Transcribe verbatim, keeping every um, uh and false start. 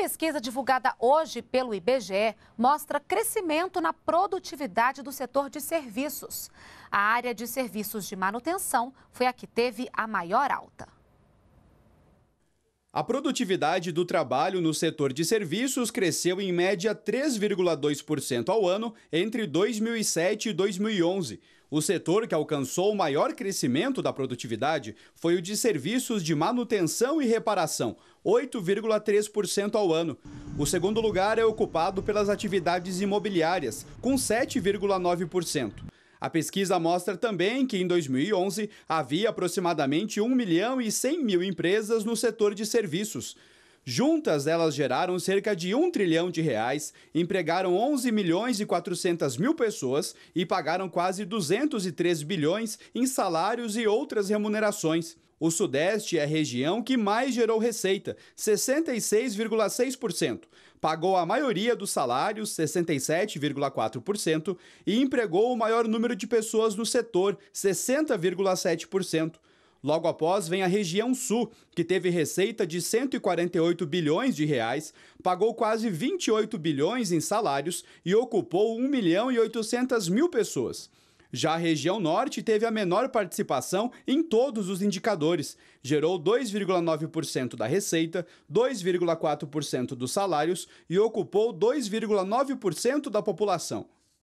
pesquisa divulgada hoje pelo I B G E mostra crescimento na produtividade do setor de serviços. A área de serviços de manutenção foi a que teve a maior alta. A produtividade do trabalho no setor de serviços cresceu em média três vírgula dois por cento ao ano entre dois mil e sete e dois mil e onze. O setor que alcançou o maior crescimento da produtividade foi o de serviços de manutenção e reparação, oito vírgula três por cento ao ano. O segundo lugar é ocupado pelas atividades imobiliárias, com sete vírgula nove por cento. A pesquisa mostra também que, em dois mil e onze, havia aproximadamente um milhão e cem mil empresas no setor de serviços. Juntas, elas geraram cerca de um trilhão de reais, empregaram onze milhões e quatrocentas mil pessoas e pagaram quase duzentos e três bilhões em salários e outras remunerações. O Sudeste é a região que mais gerou receita, sessenta e seis vírgula seis por cento, pagou a maioria dos salários, sessenta e sete vírgula quatro por cento, e empregou o maior número de pessoas no setor, sessenta vírgula sete por cento. Logo após vem a região Sul, que teve receita de cento e quarenta e oito bilhões de reais, pagou quase vinte e oito bilhões em salários e ocupou um milhão e oitocentas mil pessoas. Já a região Norte teve a menor participação em todos os indicadores. Gerou dois vírgula nove por cento da receita, dois vírgula quatro por cento dos salários e ocupou dois vírgula nove por cento da população.